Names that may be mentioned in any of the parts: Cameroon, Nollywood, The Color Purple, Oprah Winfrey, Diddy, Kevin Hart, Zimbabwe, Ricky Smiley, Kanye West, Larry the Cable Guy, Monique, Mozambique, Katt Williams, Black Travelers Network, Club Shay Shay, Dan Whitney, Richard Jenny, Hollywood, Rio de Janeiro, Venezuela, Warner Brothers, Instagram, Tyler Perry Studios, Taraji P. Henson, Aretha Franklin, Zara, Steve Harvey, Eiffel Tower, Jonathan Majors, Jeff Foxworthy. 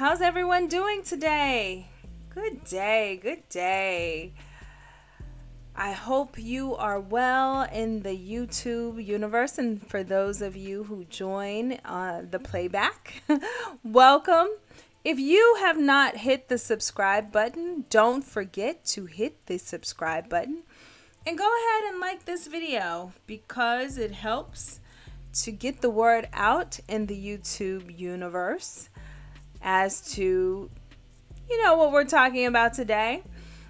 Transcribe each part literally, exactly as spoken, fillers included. How's everyone doing today? Good day, good day. I hope you are well in the YouTube universe, and for those of you who join uh, the playback, welcome. If you have not hit the subscribe button, don't forget to hit the subscribe button and go ahead and like this video because it helps to get the word out in the YouTube universe as to, you know, what we're talking about today.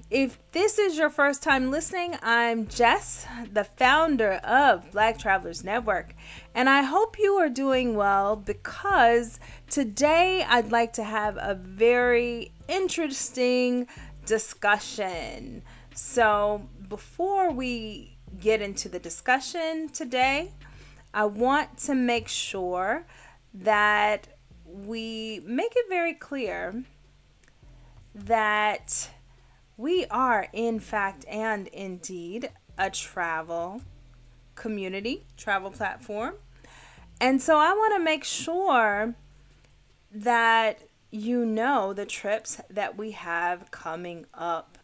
If this is your first time listening, I'm Jess, the founder of Black Travelers Network, and I hope you are doing well because today I'd like to have a very interesting discussion. So before we get into the discussion today, I want to make sure that we make it very clear that we are, in fact and indeed, a travel community, travel platform. And so I want to make sure that you know the trips that we have coming up.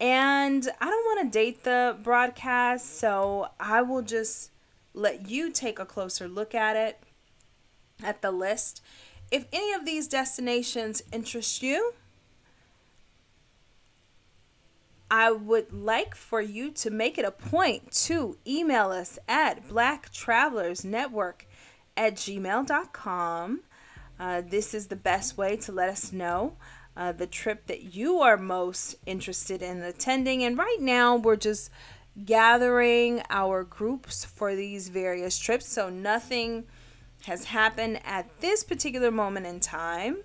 And I don't want to date the broadcast, so I will just let you take a closer look at it, at the list. If any of these destinations interest you, I would like for you to make it a point to email us at black travelers network at gmail dot com. Uh, this is the best way to let us know uh, the trip that you are most interested in attending. And right now we're just gathering our groups for these various trips. So nothing has happened at this particular moment in time.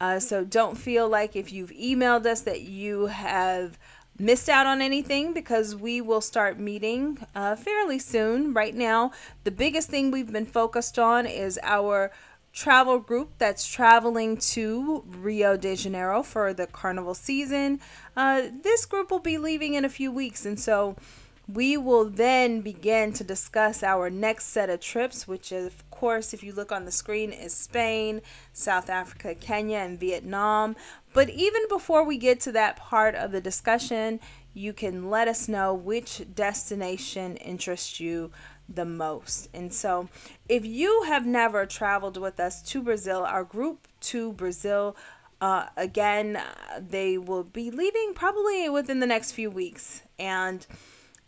Uh, so don't feel like if you've emailed us that you have missed out on anything, because we will start meeting uh, fairly soon. Right now, the biggest thing we've been focused on is our travel group that's traveling to Rio de Janeiro for the carnival season. Uh, this group will be leaving in a few weeks, and so we will then begin to discuss our next set of trips, which is, of course, if you look on the screen, is Spain, South Africa, Kenya, and Vietnam. But even before we get to that part of the discussion, you can let us know which destination interests you the most. And so if you have never traveled with us to Brazil, our group to Brazil, uh, again, they will be leaving probably within the next few weeks. And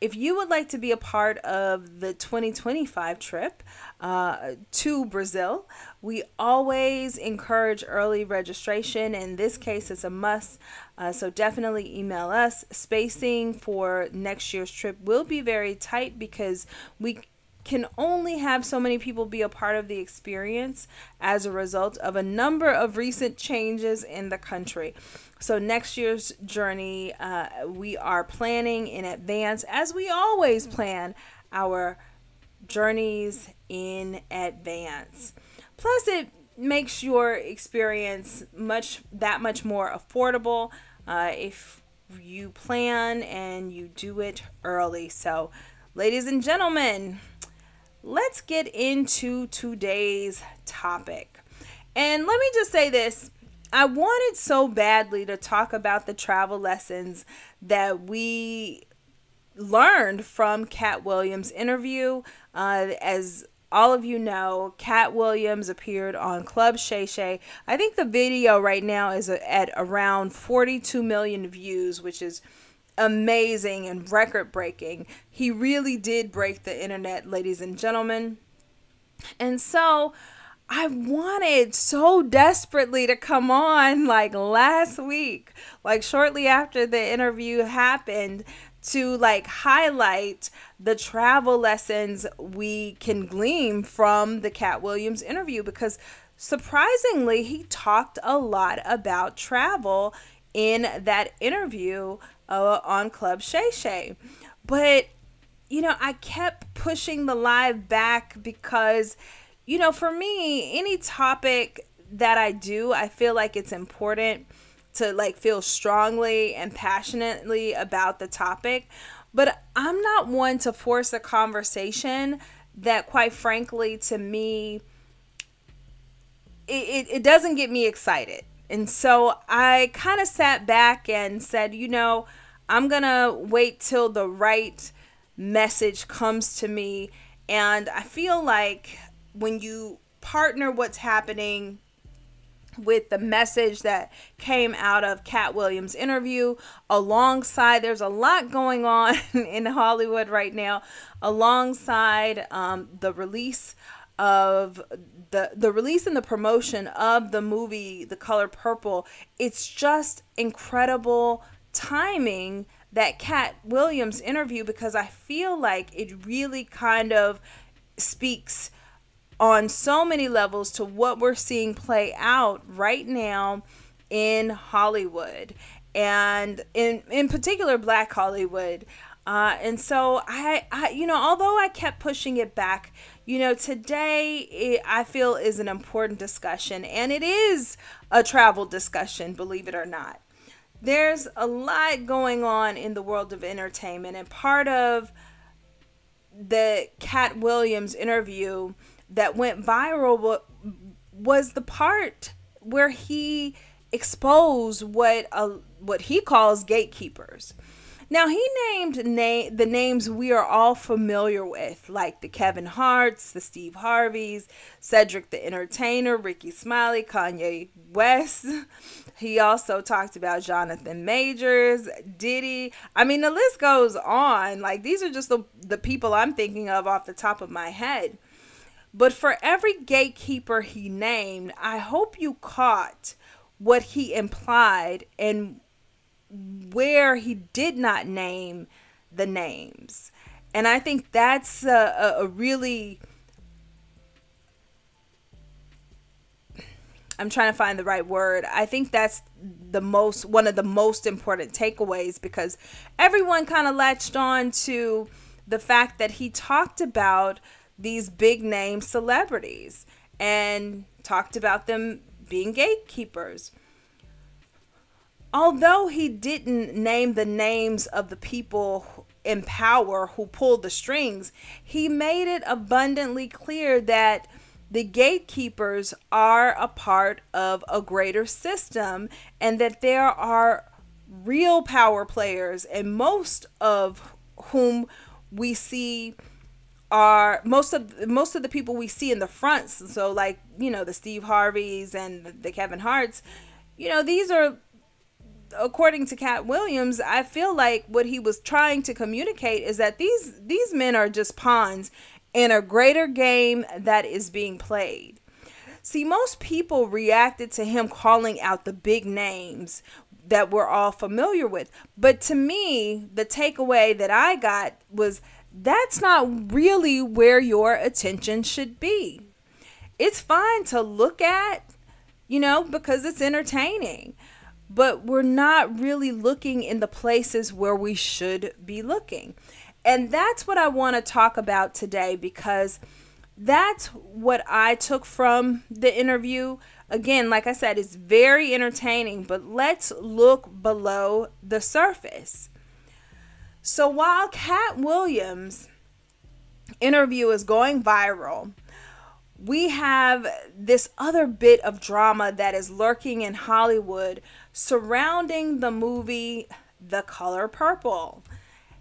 if you would like to be a part of the twenty twenty-five trip uh, to Brazil, we always encourage early registration. In this case, it's a must. Uh, so definitely email us. Spacing for next year's trip will be very tight because we can only have so many people be a part of the experience as a result of a number of recent changes in the country. So next year's journey, uh, we are planning in advance, as we always plan our journeys in advance. Plus, it makes your experience much that much more affordable uh, if you plan and you do it early. So, ladies and gentlemen, let's get into today's topic. And let me just say this. I wanted so badly to talk about the travel lessons that we learned from Katt Williams' interview. Uh, as all of you know, Katt Williams appeared on Club Shay Shay. I think the video right now is at around forty-two million views, which is amazing and record-breaking. He really did break the internet, ladies and gentlemen. And so I wanted so desperately to come on like last week, like shortly after the interview happened, to like highlight the travel lessons we can glean from the Katt Williams interview, because surprisingly, he talked a lot about travel in that interview uh, on Club Shay Shay. But, you know, I kept pushing the live back because, you know, for me, any topic that I do, I feel like it's important to like feel strongly and passionately about the topic. But I'm not one to force a conversation that, quite frankly, to me, it, it, it doesn't get me excited. And so I kind of sat back and said, you know, I'm going to wait till the right message comes to me. And I feel like when you partner what's happening with the message that came out of Katt Williams' interview, alongside, there's a lot going on in Hollywood right now, alongside um, the release of the the release and the promotion of the movie The Color Purple. It's just incredible timing, that Katt Williams interview, because I feel like it really kind of speaks on so many levels to what we're seeing play out right now in Hollywood, and in in particular Black Hollywood. Uh, and so I, I, you know, although I kept pushing it back, you know, today it, I feel is an important discussion, and it is a travel discussion, believe it or not. There's a lot going on in the world of entertainment, and part of the Katt Williams interview that went viral was the part where he exposed what uh, what he calls gatekeepers. Now, he named na the names we are all familiar with, like the Kevin Harts, the Steve Harveys, Cedric the Entertainer, Ricky Smiley, Kanye West. He also talked about Jonathan Majors, Diddy. I mean, the list goes on. Like, these are just the, the people I'm thinking of off the top of my head. But for every gatekeeper he named, I hope you caught what he implied and where he did not name the names. And I think that's a, a, a really, I'm trying to find the right word. I think that's the most, one of the most important takeaways, because everyone kind of latched on to the fact that he talked about these big name celebrities and talked about them being gatekeepers. Although he didn't name the names of the people in power who pulled the strings, he made it abundantly clear that the gatekeepers are a part of a greater system, and that there are real power players, and most of whom we see are most of most of the people we see in the fronts. So, like, you know, the Steve Harveys and the Kevin Harts, you know, these are, according to Katt Williams, I feel like what he was trying to communicate is that these these men are just pawns in a greater game that is being played. See, most people reacted to him calling out the big names that we're all familiar with, but to me, the takeaway that I got was, that's not really where your attention should be. It's fine to look at, you know, because it's entertaining, but we're not really looking in the places where we should be looking. And that's what I want to talk about today, because that's what I took from the interview. Again, like I said, it's very entertaining, but let's look below the surface. So while Katt Williams' interview is going viral, we have this other bit of drama that is lurking in Hollywood surrounding the movie The Color Purple.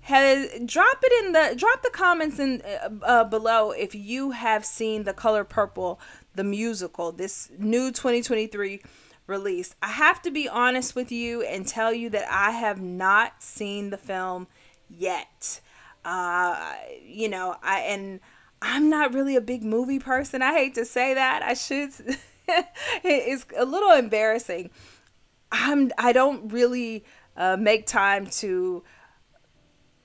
Has, drop it in the drop the comments in uh, below if you have seen The Color Purple, the musical, this new twenty twenty-three release. I have to be honest with you and tell you that I have not seen the film yet. Uh, you know, I and I'm not really a big movie person. I hate to say that. I should. It's a little embarrassing. I'm. I don't really uh, make time to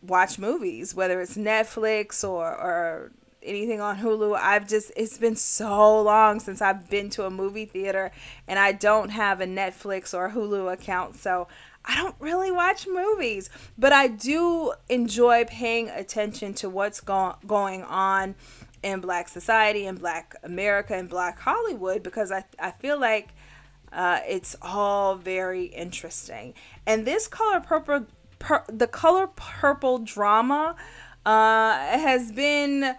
watch movies, whether it's Netflix or or anything on Hulu. I've just. It's been so long since I've been to a movie theater, and I don't have a Netflix or a Hulu account, so I don't really watch movies, but I do enjoy paying attention to what's go going on in Black society, in Black America, and Black Hollywood, because I, I feel like uh, it's all very interesting. And this Color Purple, pur the Color Purple drama uh, has been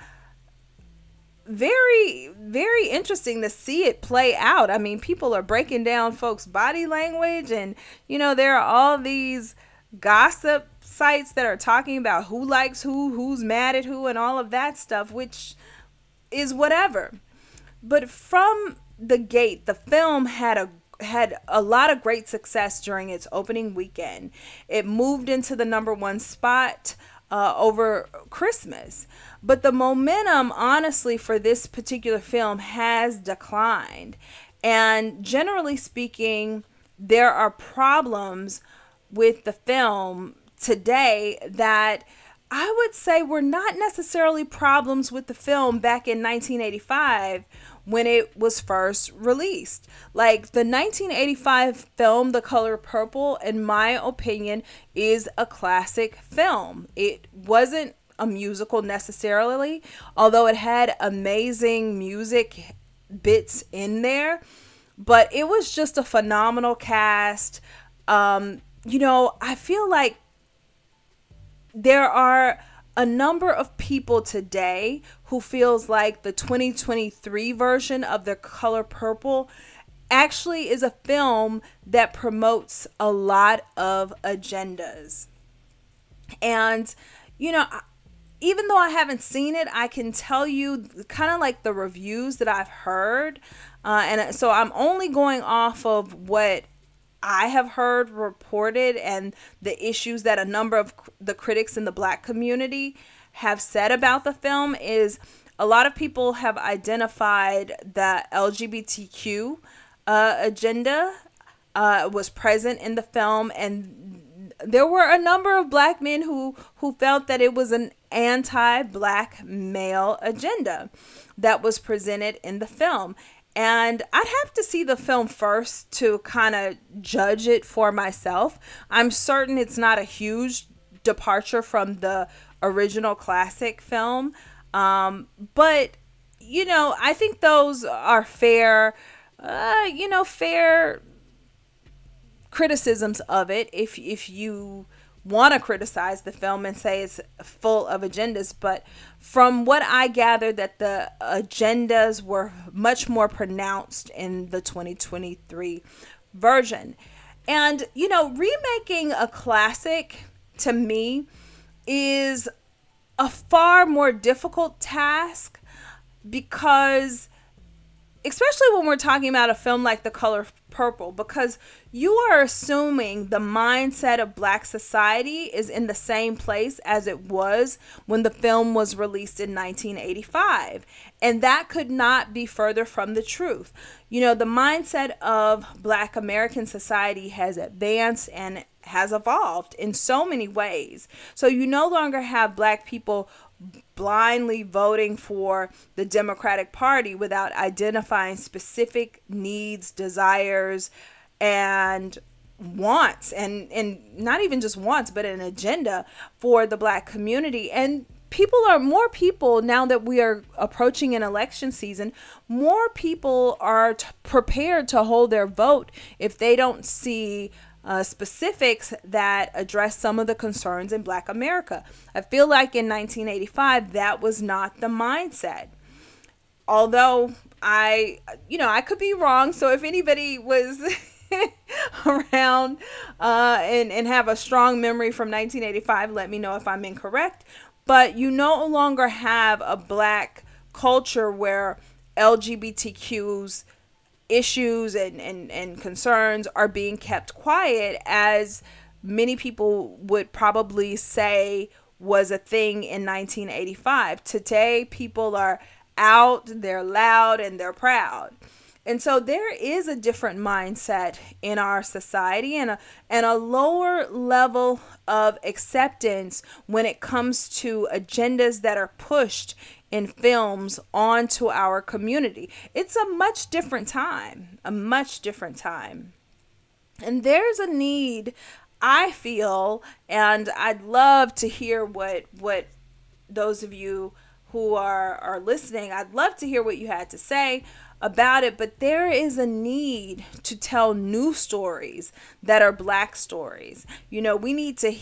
very, very interesting to see it play out. I mean, people are breaking down folks' body language, and, you know, there are all these gossip sites that are talking about who likes who, who's mad at who, and all of that stuff, which is whatever. But from the gate, the film had a had a lot of great success during its opening weekend. It moved into the number one spot uh, over Christmas. But the momentum, honestly, for this particular film has declined. And generally speaking, there are problems with the film today that I would say were not necessarily problems with the film back in nineteen eighty-five when it was first released. Like, the nineteen eighty-five film, The Color Purple, in my opinion, is a classic film. It wasn't a musical necessarily, although it had amazing music bits in there, but it was just a phenomenal cast. Um, you know, I feel like there are a number of people today who feels like the twenty twenty-three version of The Color Purple actually is a film that promotes a lot of agendas. And, you know, even though I haven't seen it, I can tell you kind of like the reviews that I've heard. Uh, and so I'm only going off of what I have heard reported and the issues that a number of the critics in the Black community have said about the film. Is a lot of people have identified that L G B T Q uh, agenda uh, was present in the film, and there were a number of Black men who who felt that it was an anti-Black male agenda that was presented in the film. And I'd have to see the film first to kind of judge it for myself. I'm certain it's not a huge departure from the original classic film. Um, but, you know, I think those are fair, uh, you know, fair criticisms of it. If, if you want to criticize the film and say it's full of agendas. But from what I gathered, that the agendas were much more pronounced in the twenty twenty-three version. And, you know, remaking a classic to me is a far more difficult task, because especially when we're talking about a film like The Color Purple, because you are assuming the mindset of Black society is in the same place as it was when the film was released in nineteen eighty-five. And that could not be further from the truth. You know, the mindset of Black American society has advanced and has evolved in so many ways. So you no longer have Black people blindly voting for the Democratic Party without identifying specific needs, desires, and wants, and and not even just wants, but an agenda for the Black community. And people are more people now that we are approaching an election season. More people are t prepared to hold their vote if they don't see Uh, specifics that address some of the concerns in Black America. I feel like in nineteen eighty-five, that was not the mindset. Although I, you know, I could be wrong. So if anybody was around uh, and, and have a strong memory from nineteen eighty-five, let me know if I'm incorrect. But you no longer have a Black culture where L G B T Qs issues and, and, and concerns are being kept quiet, as many people would probably say was a thing in nineteen eighty-five. Today, people are out, they're loud, and they're proud. And so there is a different mindset in our society, and a, and a lower level of acceptance when it comes to agendas that are pushed in films onto our community. It's a much different time, a much different time. And there's a need, I feel, and I'd love to hear what, what those of you who are, are listening, I'd love to hear what you had to say about it, but there is a need to tell new stories that are Black stories. You know, we need to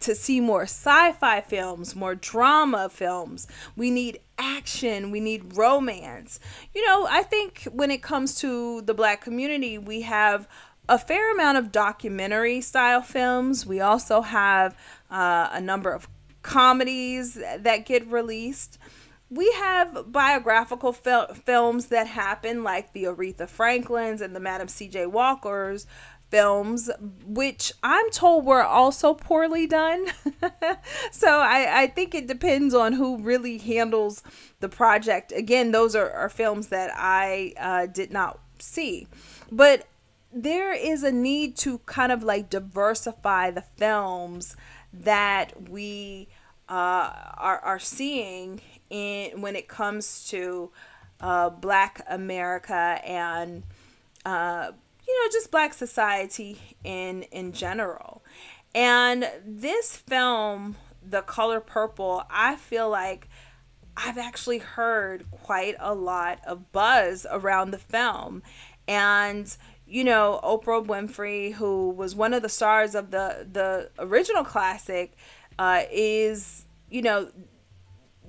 to see more sci-fi films, more drama films. We need action, we need romance. You know, I think when it comes to the Black community, we have a fair amount of documentary style films. We also have uh, a number of comedies that get released. We have biographical fil films that happen, like the Aretha Franklins and the Madam C J Walker's films, which I'm told were also poorly done. So I, I think it depends on who really handles the project. Again, those are, are films that I uh, did not see. But there is a need to kind of like diversify the films that we uh, are, are seeing in when it comes to uh, Black America and uh, you know, just Black society in in general. And this film, The Color Purple, I feel like I've actually heard quite a lot of buzz around the film. And you know, Oprah Winfrey, who was one of the stars of the the original classic, uh, is, you know,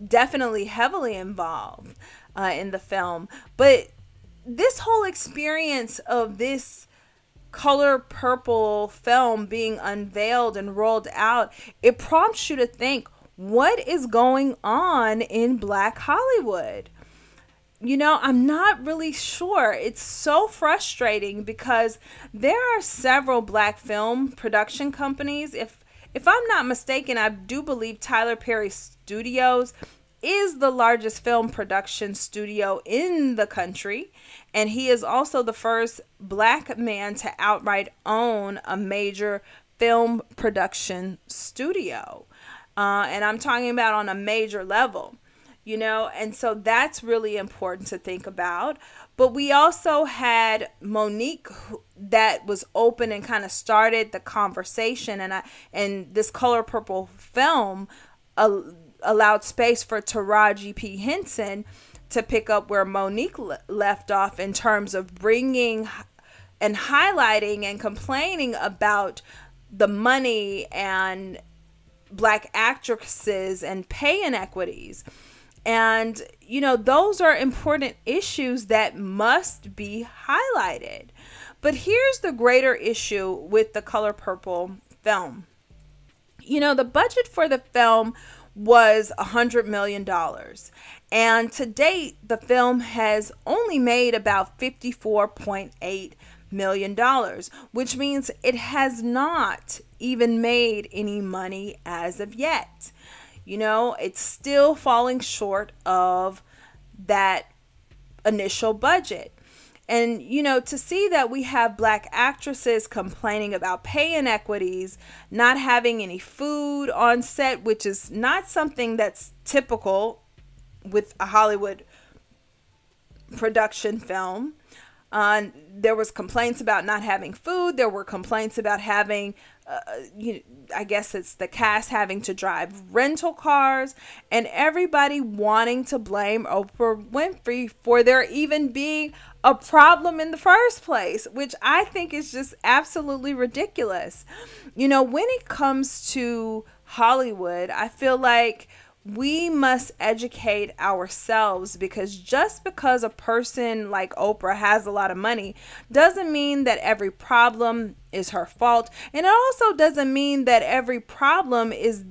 definitely heavily involved uh, in the film. But this whole experience of this Color Purple film being unveiled and rolled out, it prompts you to think, what is going on in Black Hollywood? You know, I'm not really sure. It's so frustrating because there are several Black film production companies. If if I'm not mistaken, I do believe Tyler Perry Studios is the largest film production studio in the country. And he is also the first Black man to outright own a major film production studio. Uh, and I'm talking about on a major level. You know, and so that's really important to think about. But we also had Monique, who, that was open and kind of started the conversation. And I, and this Color Purple film uh, allowed space for Taraji P. Henson to pick up where Monique le left off in terms of bringing and highlighting and complaining about the money and Black actresses and pay inequities. And, you know, those are important issues that must be highlighted. But here's the greater issue with the Color Purple film. You know, the budget for the film was one hundred million dollars. And to date, the film has only made about fifty-four point eight million dollars, which means it has not even made any money as of yet. You know, it's still falling short of that initial budget. And, you know, to see that we have Black actresses complaining about pay inequities, not having any food on set, which is not something that's typical with a Hollywood production film. Uh, there was complaints about not having food. There were complaints about having Uh, you, I guess it's the cast having to drive rental cars, and everybody wanting to blame Oprah Winfrey for there even being a problem in the first place, which I think is just absolutely ridiculous. You know, when it comes to Hollywood, I feel like we must educate ourselves, because just because a person like Oprah has a lot of money doesn't mean that every problem is her fault. And it also doesn't mean that every problem is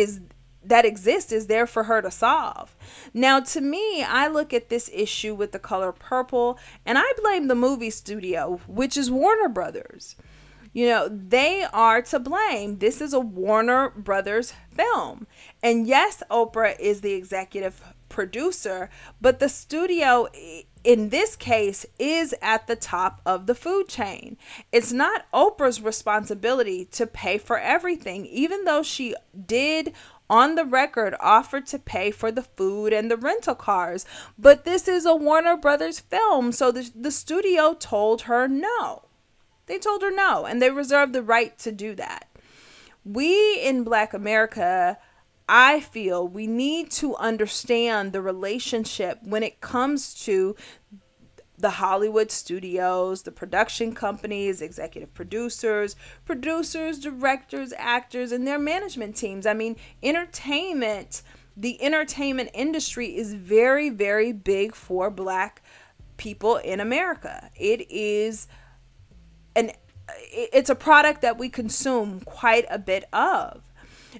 is that exists is there for her to solve. Now, to me, I look at this issue with The Color Purple and I blame the movie studio, which is Warner Brothers. You know, they are to blame. This is a Warner Brothers film. And yes, Oprah is the executive producer, but the studio in this case is at the top of the food chain. It's not Oprah's responsibility to pay for everything, even though she did on the record offer to pay for the food and the rental cars. But this is a Warner Brothers film, so the, the studio told her no. They told her no, and they reserved the right to do that. We in Black America, I feel, we need to understand the relationship when it comes to the Hollywood studios, the production companies, executive producers, producers, directors, actors, and their management teams. I mean, entertainment, the entertainment industry is very, very big for Black people in America. It is an, it's a product that we consume quite a bit of.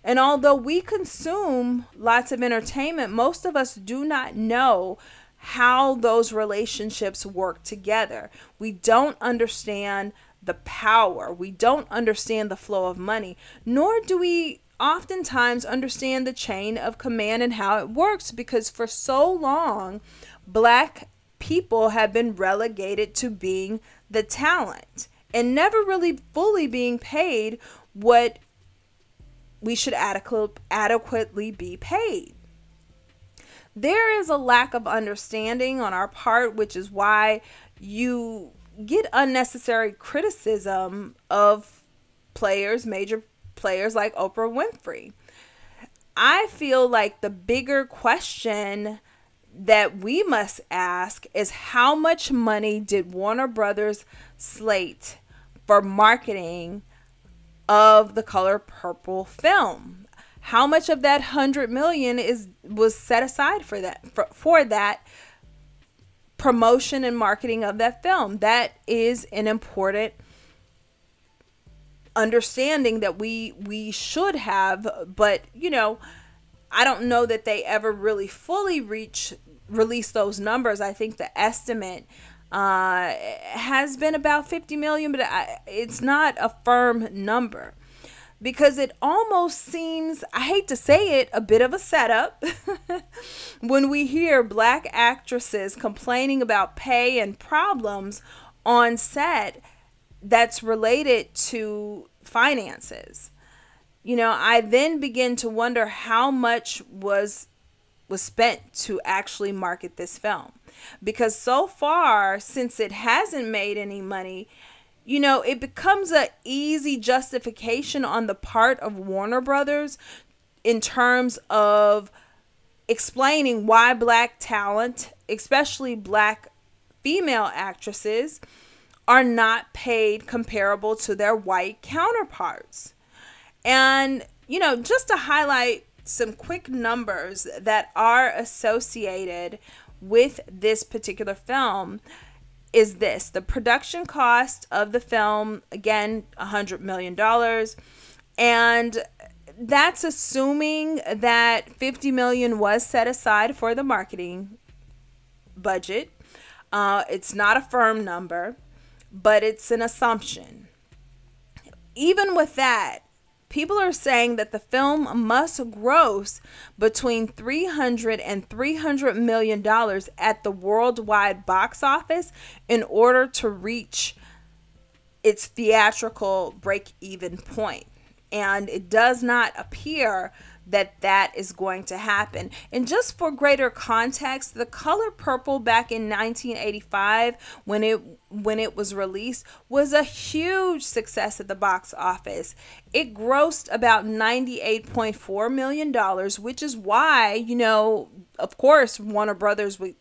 And although we consume lots of entertainment, most of us do not know how those relationships work together. We don't understand the power. We don't understand the flow of money, nor do we oftentimes understand the chain of command and how it works, because for so long, Black people have been relegated to being the talent and never really fully being paid what we should adequately be paid. There is a lack of understanding on our part, which is why you get unnecessary criticism of players, major players like Oprah Winfrey. I feel like the bigger question that we must ask is, how much money did Warner Brothers slate for marketing of The Color Purple film? How much of that one hundred million is was set aside for that for, for that promotion and marketing of that film? That is an important understanding that we we should have, but you know, I don't know that they ever really fully reach release those numbers. I think the estimate uh has been about fifty million, but I, it's not a firm number, because it almost seems, I hate to say it, a bit of a setup when we hear Black actresses complaining about pay and problems on set that's related to finances. You know, I then begin to wonder how much was was spent to actually market this film, because so far, since it hasn't made any money, you know, it becomes an easy justification on the part of Warner Brothers in terms of explaining why Black talent, especially Black female actresses, are not paid comparable to their white counterparts. And, you know, just to highlight some quick numbers that are associated with this particular film is this: the production cost of the film, again, one hundred million dollars, and that's assuming that fifty million dollars was set aside for the marketing budget. Uh, it's not a firm number, but it's an assumption. Even with that, people are saying that the film must gross between three hundred and three hundred million dollars at the worldwide box office in order to reach its theatrical break-even point. And it does not appear that that is going to happen. And just for greater context, The Color Purple back in nineteen eighty-five, when it when it was released, was a huge success at the box office. It grossed about ninety-eight point four million dollars, which is why, you know, of course, Warner Brothers would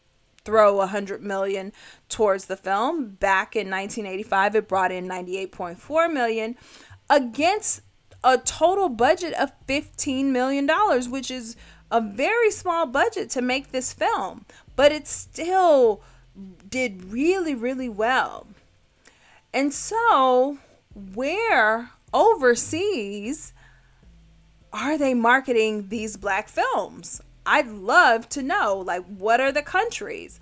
throw one hundred million dollars towards the film. Back in nineteen eighty-five, it brought in ninety-eight point four million dollars against a total budget of fifteen million dollars, which is a very small budget to make this film, but it still did really, really well. And so, where overseas are they marketing these Black films? I'd love to know, like, what are the countries?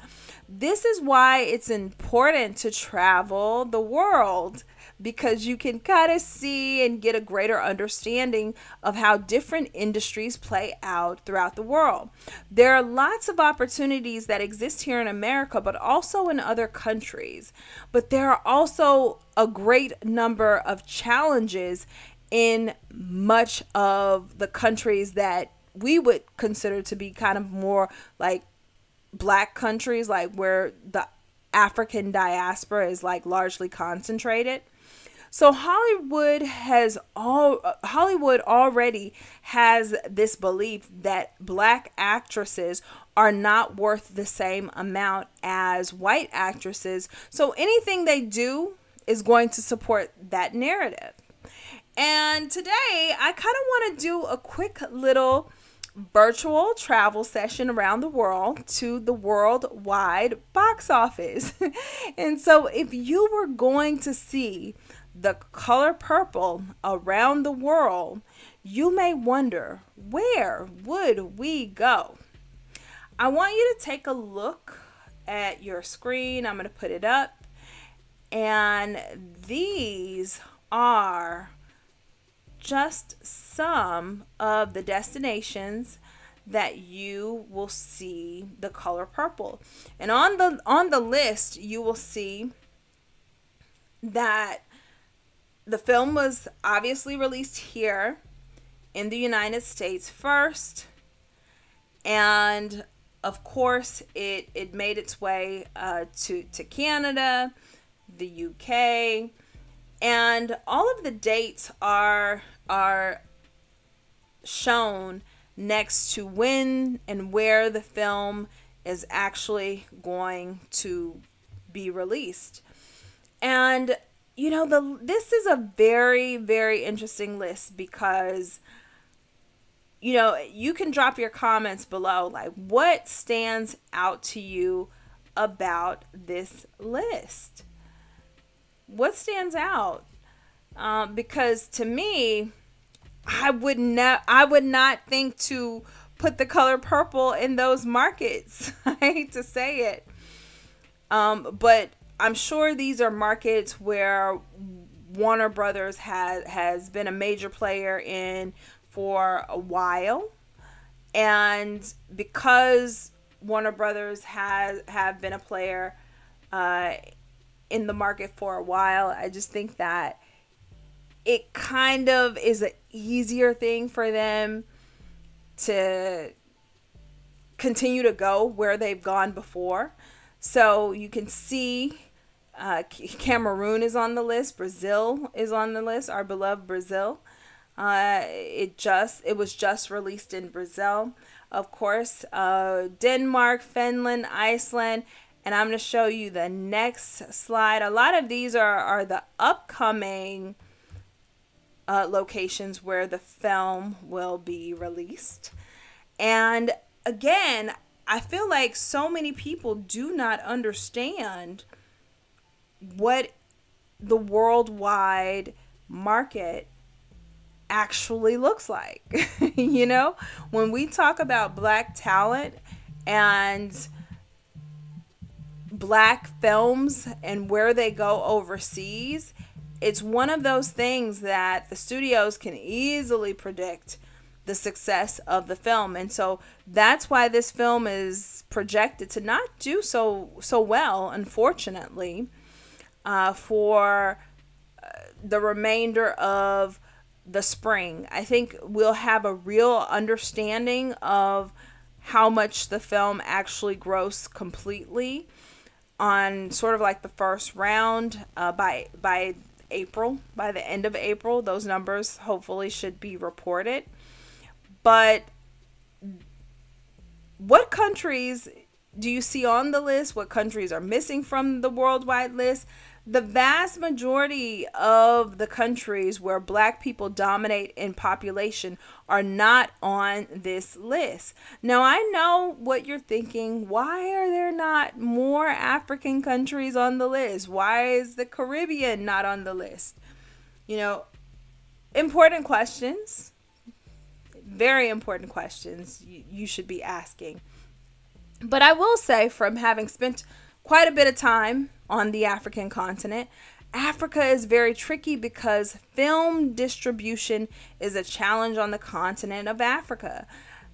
This is why it's important to travel the world, because you can kind of see and get a greater understanding of how different industries play out throughout the world. There are lots of opportunities that exist here in America, but also in other countries. But there are also a great number of challenges in much of the countries that we would consider to be kind of more like Black countries, like where the African diaspora is like largely concentrated. So Hollywood has all Hollywood already has this belief that black actresses are not worth the same amount as white actresses. So anything they do is going to support that narrative. And today I kind of want to do a quick little virtual travel session around the world to the worldwide box office. And so if you were going to see The Color Purple around the world, you may wonder, where would we go? I want you to take a look at your screen. I'm going to put it up. And these are just some of the destinations that you will see The Color Purple. And on the on the list, you will see that the film was obviously released here in the United States first, and of course it it made its way uh, to to Canada, the U K, and all of the dates are are shown next to when and where the film is actually going to be released. And you know, the this is a very, very interesting list because, you know, you can drop your comments below, like, what stands out to you about this list? What stands out? Um, because to me, I would not, I would not think to put The Color Purple in those markets. I hate to say it, um, but I'm sure these are markets where Warner Brothers has, has been a major player in for a while. And because Warner Brothers has have been a player uh, in the market for a while, I just think that it kind of is an easier thing for them to continue to go where they've gone before. So you can see uh, Cameroon is on the list. Brazil is on the list. Our beloved Brazil. Uh, it just it was just released in Brazil. Of course, uh, Denmark, Finland, Iceland. And I'm going to show you the next slide. A lot of these are, are the upcoming uh, locations where the film will be released. And again, I feel like so many people do not understand what the worldwide market actually looks like. You know, when we talk about black talent and black films and where they go overseas, it's one of those things that the studios can easily predict the success of the film. And so that's why this film is projected to not do so so well, unfortunately, uh, for uh, the remainder of the spring. I think we'll have a real understanding of how much the film actually grossed completely on sort of like the first round uh, by by April, by the end of April. Those numbers hopefully should be reported. But what countries do you see on the list? What countries are missing from the worldwide list? The vast majority of the countries where black people dominate in population are not on this list. Now, I know what you're thinking. Why are there not more African countries on the list? Why is the Caribbean not on the list? You know, important questions. Very important questions you, you should be asking. But I will say, from having spent quite a bit of time on the African continent, Africa is very tricky because film distribution is a challenge on the continent of Africa.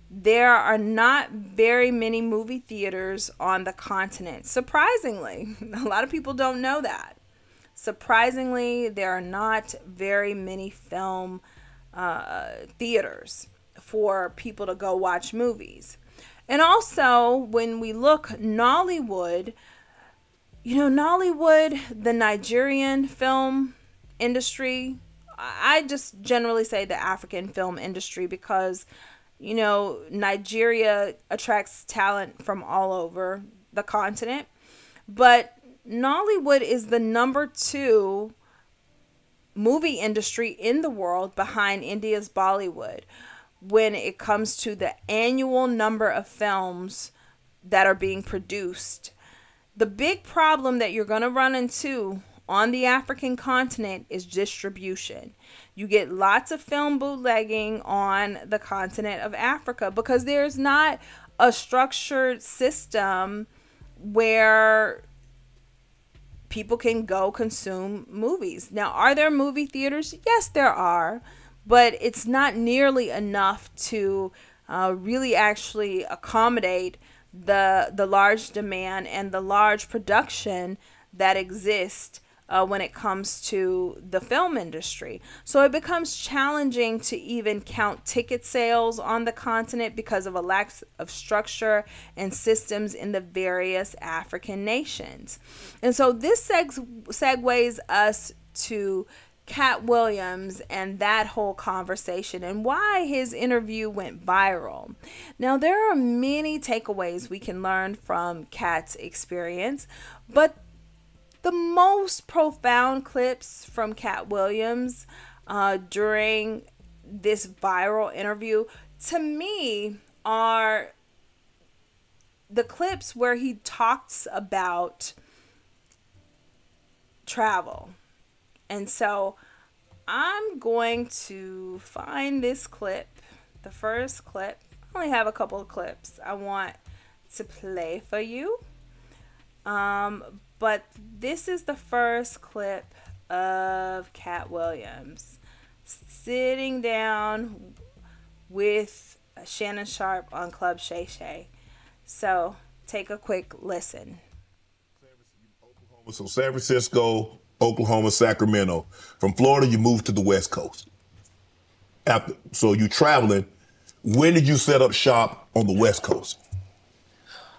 There are not very many movie theaters on the continent. Surprisingly, a lot of people don't know that. Surprisingly, there are not very many film uh, theaters for people to go watch movies. And also, when we look Nollywood, you know, Nollywood, the Nigerian film industry. I just generally say the African film industry because, you know, Nigeria attracts talent from all over the continent. But Nollywood is the number two movie industry in the world behind India's Bollywood when it comes to the annual number of films that are being produced. The big problem that you're going to run into on the African continent is distribution. You get lots of film bootlegging on the continent of Africa because there's not a structured system where people can go consume movies. Now, are there movie theaters? Yes, there are, but it's not nearly enough to uh, really actually accommodate the the large demand and the large production that exists Uh, when it comes to the film industry. So it becomes challenging to even count ticket sales on the continent because of a lack of structure and systems in the various African nations. And so this seg segues us to Katt Williams and that whole conversation and why his interview went viral. Now, there are many takeaways we can learn from Katt's experience, but the most profound clips from Katt Williams uh, during this viral interview, to me, are the clips where he talks about travel. And so I'm going to find this clip, the first clip. I only have a couple of clips I want to play for you. Um, But this is the first clip of Katt Williams sitting down with Shannon Sharpe on Club Shay Shay. So take a quick listen. So San Francisco, Oklahoma, Sacramento. From Florida, you moved to the West Coast. After, so you traveling. When did you set up shop on the West Coast?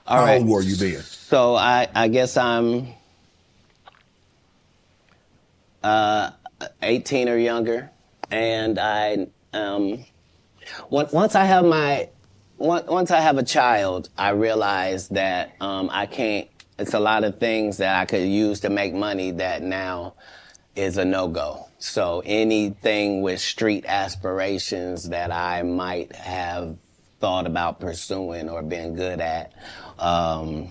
All How right. old were you then? So I, I guess I'm uh, eighteen or younger, and I um, once I have my once I have a child, I realize that um, I can't. It's a lot of things that I could use to make money that now is a no-go. So anything with street aspirations that I might have thought about pursuing or being good at. Um,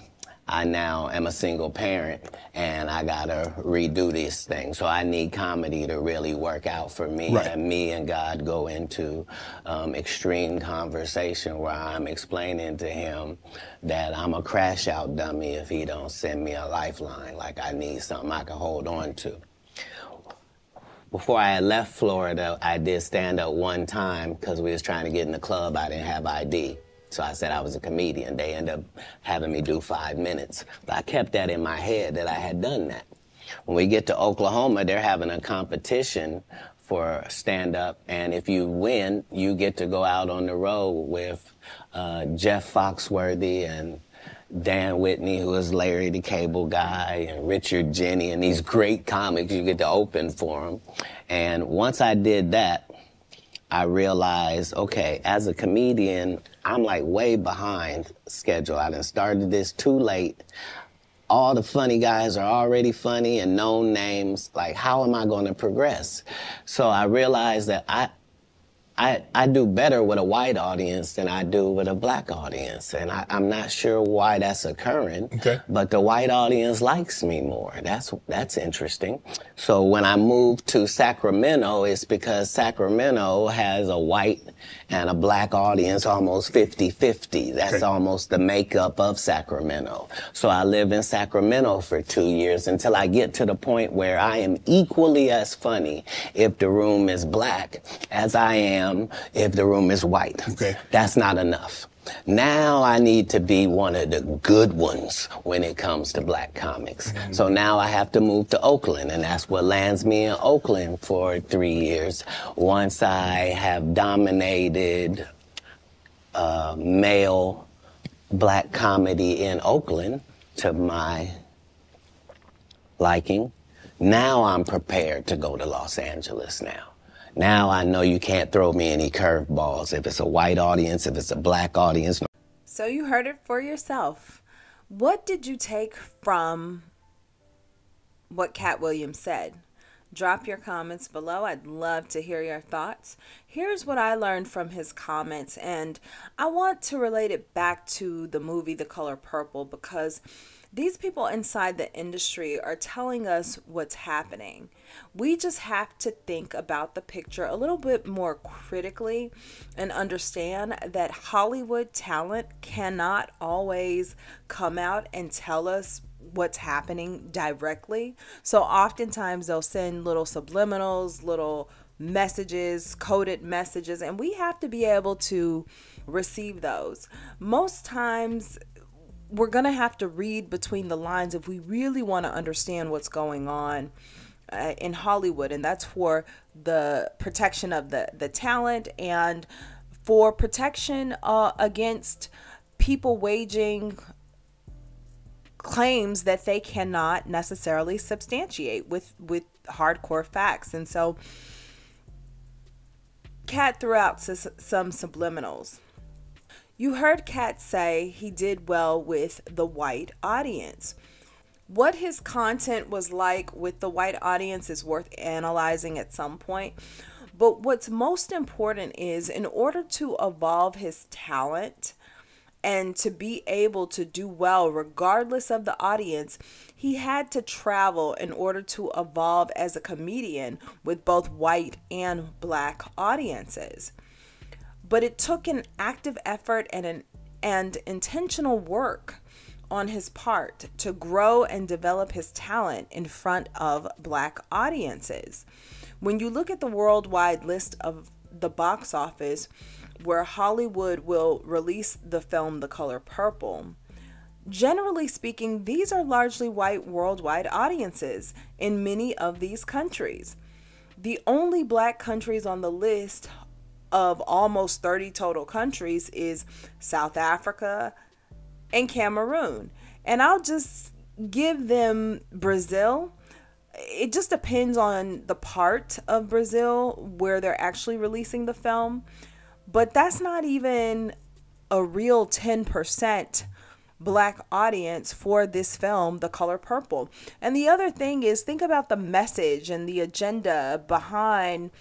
I now am a single parent and I gotta redo this thing. So I need comedy to really work out for me. Right. And me and God go into um, extreme conversation where I'm explaining to him that I'm a crash out dummy if he don't send me a lifeline. Like I need something I can hold on to. Before I had left Florida, I did stand up one time because we was trying to get in the club. I didn't have I D. So I said I was a comedian. They ended up having me do five minutes. But I kept that in my head that I had done that. When we get to Oklahoma, they're having a competition for stand up. And if you win, you get to go out on the road with uh, Jeff Foxworthy and Dan Whitney, who is Larry the Cable Guy, and Richard Jenny, and these great comics. You get to open for them. And once I did that, I realized, okay, as a comedian, I'm like way behind schedule. I done started this too late. All the funny guys are already funny and known names. Like, how am I going to progress? So I realized that I... I, I do better with a white audience than I do with a black audience. And I, I'm not sure why that's occurring, okay. But the white audience likes me more. That's that's interesting. So when I moved to Sacramento, it's because Sacramento has a white and a black audience almost fifty fifty. That's okay. Almost the makeup of Sacramento. So I live in Sacramento for two years until I get to the point where I am equally as funny if the room is black as I am if the room is white. Okay. That's not enough. Now I need to be one of the good ones when it comes to black comics. Mm-hmm. So now I have to move to Oakland, and that's what lands me in Oakland for three years. Once I have dominated uh, male black comedy in Oakland to my liking, Now I'm prepared to go to Los Angeles now. Now I know you can't throw me any curveballs if it's a white audience, if it's a black audience. So you heard it for yourself. What did you take from what Katt Williams said? Drop your comments below. I'd love to hear your thoughts. Here's what I learned from his comments, and I want to relate it back to the movie The Color Purple, because these people inside the industry are telling us what's happening. We just have to think about the picture a little bit more critically and understand that Hollywood talent cannot always come out and tell us what's happening directly. So oftentimes they'll send little subliminals, little messages, coded messages, and we have to be able to receive those. Most times we're going to have to read between the lines if we really want to understand what's going on uh, in Hollywood. And that's for the protection of the, the talent and for protection uh, against people waging claims that they cannot necessarily substantiate with with hardcore facts. And so Katt threw out some subliminals. You heard Katt say he did well with the white audience. What his content was like with the white audience is worth analyzing at some point. But what's most important is, in order to evolve his talent and to be able to do well regardless of the audience, he had to travel in order to evolve as a comedian with both white and black audiences. But it took an active effort and an and intentional work on his part to grow and develop his talent in front of black audiences. When you look at the worldwide list of the box office, where Hollywood will release the film The Color Purple, generally speaking, these are largely white worldwide audiences in many of these countries. The only black countries on the list of almost thirty total countries is South Africa and Cameroon. And I'll just give them Brazil. It just depends on the part of Brazil where they're actually releasing the film. But that's not even a real ten percent black audience for this film, The Color Purple. And the other thing is, think about the message and the agenda behind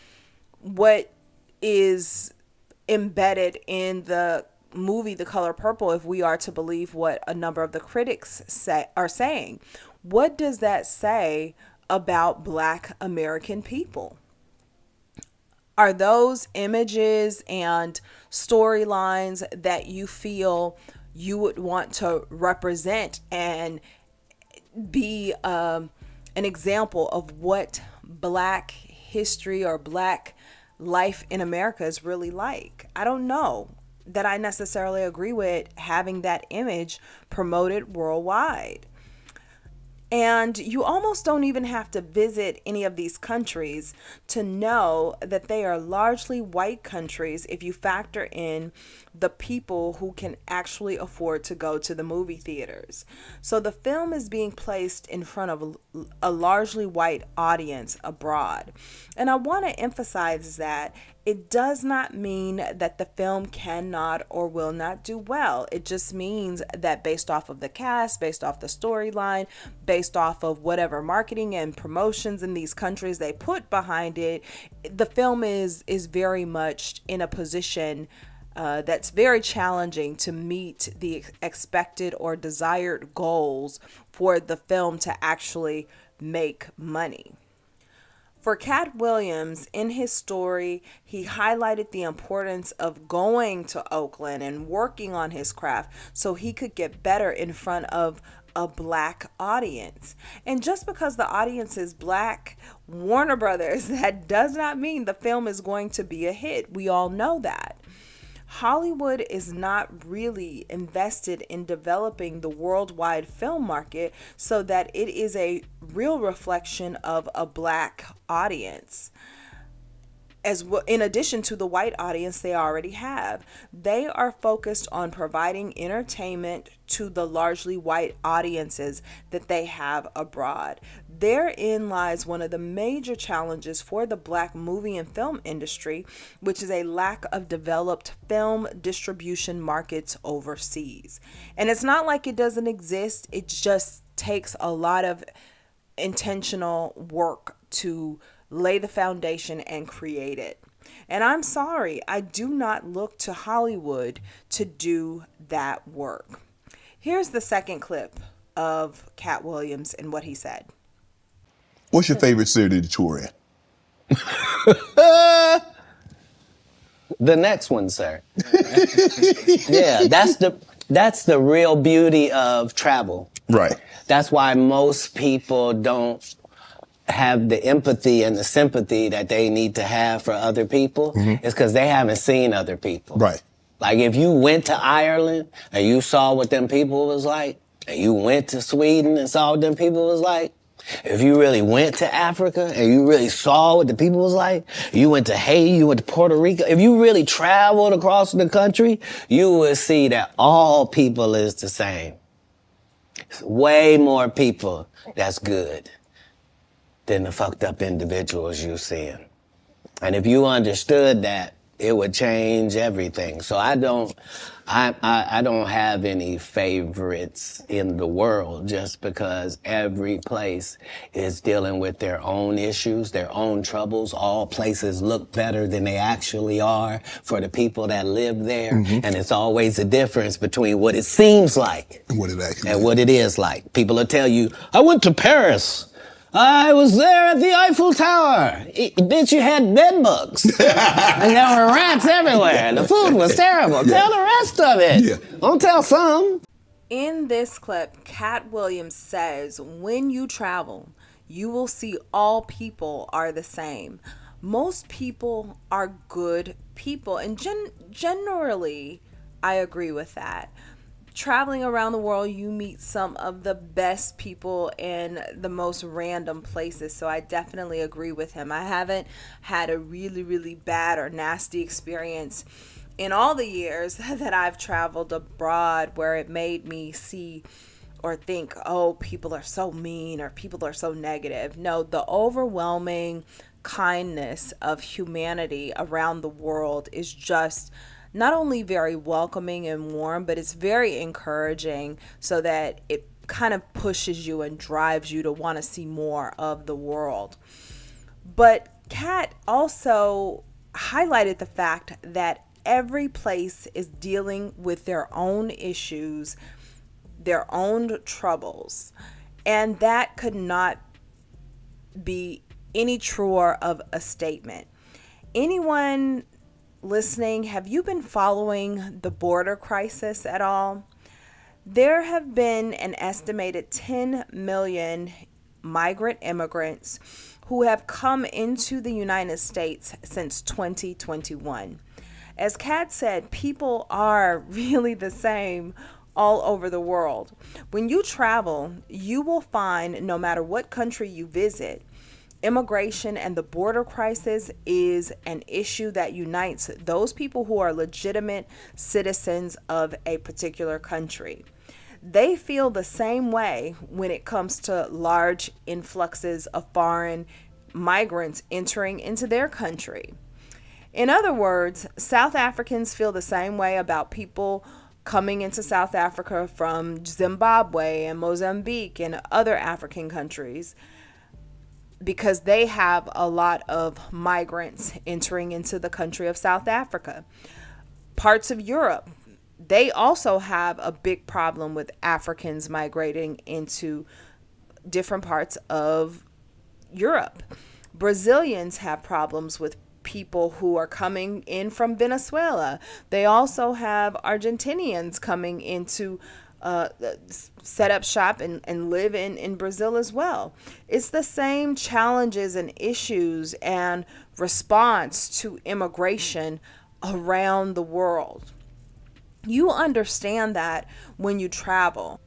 what is embedded in the movie The Color Purple, if we are to believe what a number of the critics say are saying. What does that say about black American people? Are those images and storylines that you feel you would want to represent and be um, an example of what black history or black life in America is really like? I don't know that I necessarily agree with having that image promoted worldwide. And you almost don't even have to visit any of these countries to know that they are largely white countries if you factor in the people who can actually afford to go to the movie theaters. So the film is being placed in front of a largely white audience abroad. And I want to emphasize that it does not mean that the film cannot or will not do well. It just means that based off of the cast, based off the storyline, based off of whatever marketing and promotions in these countries they put behind it, the film is, is very much in a position uh, that's very challenging to meet the expected or desired goals for the film to actually make money. For Katt Williams, in his story, he highlighted the importance of going to Oakland and working on his craft so he could get better in front of a black audience. And just because the audience is black, Warner Brothers, that does not mean the film is going to be a hit. We all know that. Hollywood is not really invested in developing the worldwide film market so that it is a real reflection of a black audience. as well, in addition to the white audience they already have. They are focused on providing entertainment to the largely white audiences that they have abroad. Therein lies one of the major challenges for the black movie and film industry, which is a lack of developed film distribution markets overseas. And it's not like it doesn't exist, it just takes a lot of intentional work to lay the foundation and create it. And I'm sorry, I do not look to Hollywood to do that work. Here's the second clip of Katt Williams and what he said. What's your favorite city to tour in? The next one, sir. Yeah, that's the that's the real beauty of travel. Right. That's why most people don't have the empathy and the sympathy that they need to have for other people. Mm-hmm. It's because they haven't seen other people. Right. Like if you went to Ireland and you saw what them people was like, and you went to Sweden and saw what them people was like, if you really went to Africa and you really saw what the people was like, you went to Haiti, you went to Puerto Rico, if you really traveled across the country, you would see that all people is the same. It's way more people that's good than the fucked up individuals you seeing. And if you understood that, it would change everything. So I don't, I, I I don't have any favorites in the world, just because every place is dealing with their own issues, their own troubles. All places look better than they actually are for the people that live there. Mm-hmm. And it's always a difference between what it seems like and what it actually and is. What it is like. People will tell you, I went to Paris. I was there at the Eiffel Tower. It, bitch, you had bed bugs. And there were rats everywhere. And the food was terrible. Yeah. Tell the rest of it. Yeah. Don't tell some. In this clip, Katt Williams says, when you travel, you will see all people are the same. Most people are good people. And gen generally, I agree with that. Traveling around the world, you meet some of the best people in the most random places. So I definitely agree with him. I haven't had a really, really bad or nasty experience in all the years that I've traveled abroad where it made me see or think, oh, people are so mean or people are so negative. No, the overwhelming kindness of humanity around the world is just not only very welcoming and warm, but it's very encouraging, so that it kind of pushes you and drives you to want to see more of the world. But Katt also highlighted the fact that every place is dealing with their own issues, their own troubles, and that could not be any truer of a statement. Anyone listening, have you been following the border crisis at all? There have been an estimated ten million migrant immigrants who have come into the United States since twenty twenty-one. As Katt said, people are really the same all over the world. When you travel, you will find, no matter what country you visit, immigration and the border crisis is an issue that unites those people who are legitimate citizens of a particular country. They feel the same way when it comes to large influxes of foreign migrants entering into their country. In other words, South Africans feel the same way about people coming into South Africa from Zimbabwe and Mozambique and other African countries, because they have a lot of migrants entering into the country of South Africa. Parts of Europe, they also have a big problem with Africans migrating into different parts of Europe. Brazilians have problems with people who are coming in from Venezuela. They also have Argentinians coming into Uh, set up shop and, and live in, in Brazil as well. It's the same challenges and issues and response to immigration around the world. You understand that when you travel.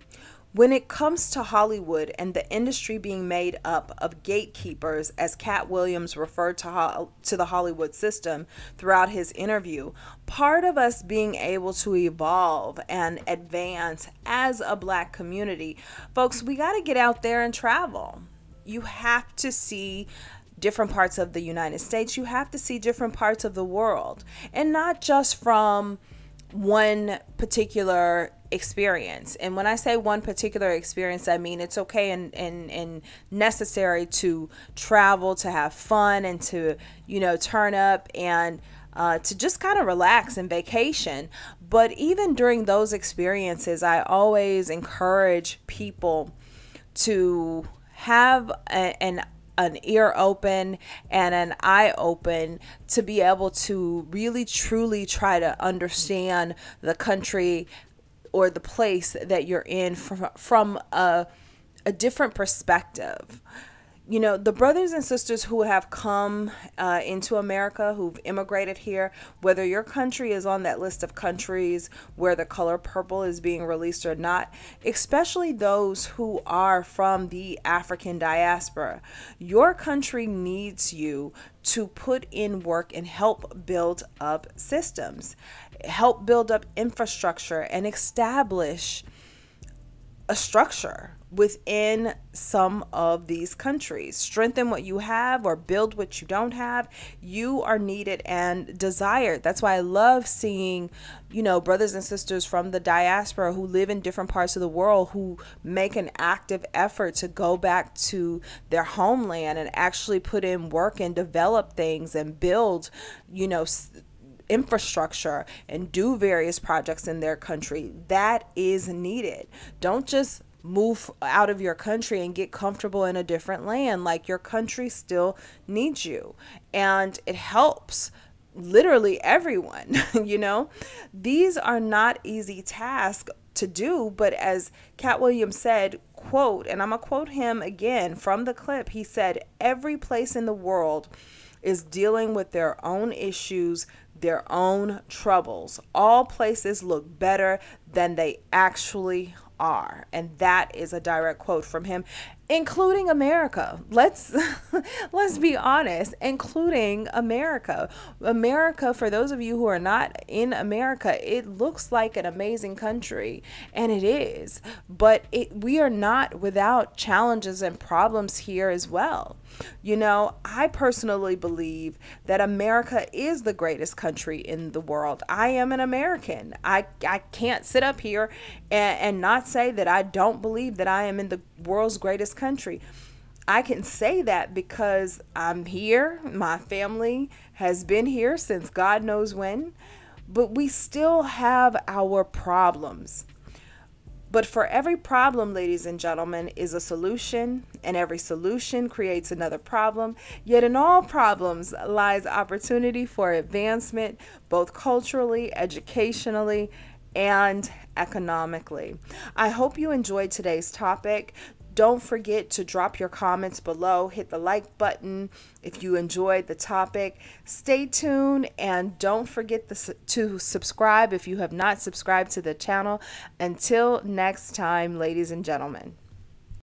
When it comes to Hollywood and the industry being made up of gatekeepers, as Katt Williams referred to, ho to the Hollywood system throughout his interview, part of us being able to evolve and advance as a Black community, folks, we got to get out there and travel. You have to see different parts of the United States. You have to see different parts of the world, and not just from one particular experience. And when I say one particular experience, I mean it's okay and, and and necessary to travel, to have fun, and to, you know, turn up and uh, to just kind of relax and vacation. But even during those experiences, I always encourage people to have a, an an ear open and an eye open to be able to really truly try to understand the country or the place that you're in from, from a, a different perspective. You know, the brothers and sisters who have come uh, into America, who've immigrated here, whether your country is on that list of countries where The Color Purple is being released or not, especially those who are from the African diaspora, your country needs you to put in work and help build up systems, help build up infrastructure, and establish a structure within some of these countries. Strengthen what you have or build what you don't have. You are needed and desired. That's why I love seeing, you know, brothers and sisters from the diaspora who live in different parts of the world, who make an active effort to go back to their homeland and actually put in work and develop things and build, you know, infrastructure and do various projects in their country. That is needed. Don't just move out of your country and get comfortable in a different land. Like, your country still needs you, and it helps literally everyone. You know, these are not easy tasks to do, but as Katt Williams said, quote, and I'm gonna quote him again from the clip, he said, "Every place in the world is dealing with their own issues, their own troubles. All places look better than they actually are." And that is a direct quote from him, including America. Let's let's be honest, including America. America, for those of you who are not in America, it looks like an amazing country, and it is, but it, we are not without challenges and problems here as well. You know, I personally believe that America is the greatest country in the world. I am an American. I, I can't sit up here and, and not say that I don't believe that I am in the world's greatest country. I can say that because I'm here. My family has been here since God knows when, but we still have our problems. But for every problem, ladies and gentlemen, is a solution, and every solution creates another problem. Yet in all problems lies opportunity for advancement, both culturally, educationally, and economically. I hope you enjoyed today's topic. Don't forget to drop your comments below. Hit the like button if you enjoyed the topic. Stay tuned, and don't forget to subscribe if you have not subscribed to the channel. Until next time, ladies and gentlemen.